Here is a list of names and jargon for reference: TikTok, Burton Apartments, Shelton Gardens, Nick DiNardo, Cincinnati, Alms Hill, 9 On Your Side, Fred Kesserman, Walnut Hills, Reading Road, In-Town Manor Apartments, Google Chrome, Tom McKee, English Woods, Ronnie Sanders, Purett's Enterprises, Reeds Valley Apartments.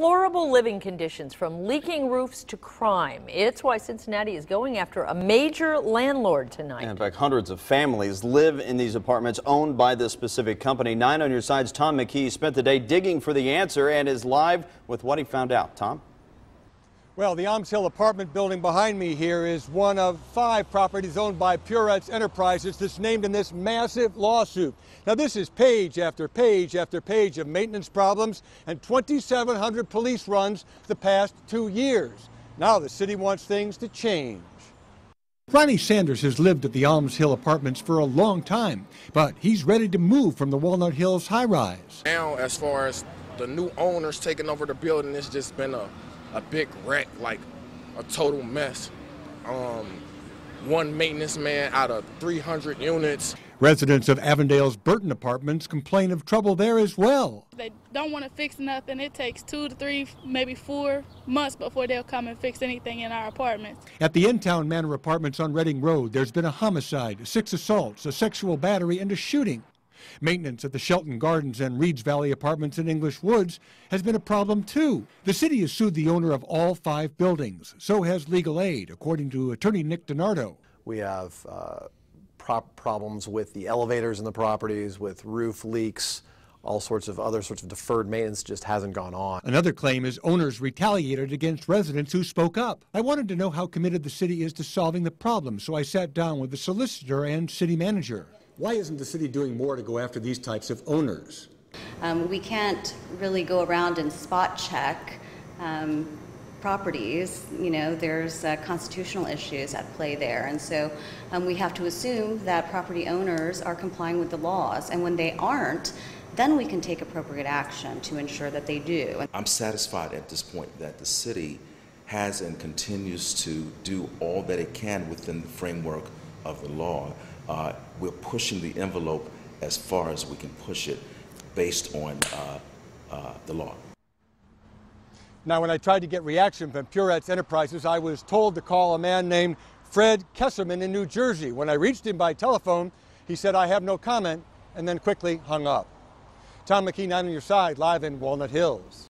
deplorable living conditions, from leaking roofs to crime. It's why Cincinnati is going after a major landlord tonight. And in fact, hundreds of families live in these apartments owned by this specific company. 9 on your side's Tom McKee spent the day digging for the answer and is live with what he found out. Tom? Well, the Alms Hill apartment building behind me here is one of 5 properties owned by Purett's Enterprises that's named in this massive lawsuit. Now, this is page after page after page of maintenance problems and 2,700 police runs the past 2 years. Now the city wants things to change. Ronnie Sanders has lived at the Alms Hill Apartments for a long time, but he's ready to move from the Walnut Hills high-rise. Now, as far as the new owners taking over the building, it's just been a big wreck, like a total mess. One maintenance man out of 300 units. Residents of Avondale's Burton Apartments complain of trouble there as well. They don't want to fix nothing. It takes 2 to 3, maybe 4 months before they'll come and fix anything in our apartments. At the In-Town Manor Apartments on Reading Road, there's been a homicide, 6 assaults, a sexual battery, and a shooting. Maintenance at the Shelton Gardens and Reeds Valley Apartments in English Woods has been a problem, too. The city has sued the owner of all 5 buildings. So has legal aid, according to attorney Nick DiNardo. We have problems with the elevators in the properties, with roof leaks, all sorts of other sorts of deferred maintenance just hasn't gone on. Another claim is owners retaliated against residents who spoke up. I wanted to know how committed the city is to solving the problem, so I sat down with the solicitor and city manager. Why isn't the city doing more to go after these types of owners? We can't really go around and spot check properties. You know, there's constitutional issues at play there. And so we have to assume that property owners are complying with the laws. And when they aren't, then we can take appropriate action to ensure that they do. I'm satisfied at this point that the city has and continues to do all that it can within the framework of the law. We're pushing the envelope as far as we can push it based on the law. Now, when I tried to get reaction from Purett's Enterprises, I was told to call a man named Fred Kesserman in New Jersey. When I reached him by telephone, he said, "I have no comment," and then quickly hung up. Tom McKee, 9 on your side, live in Walnut Hills.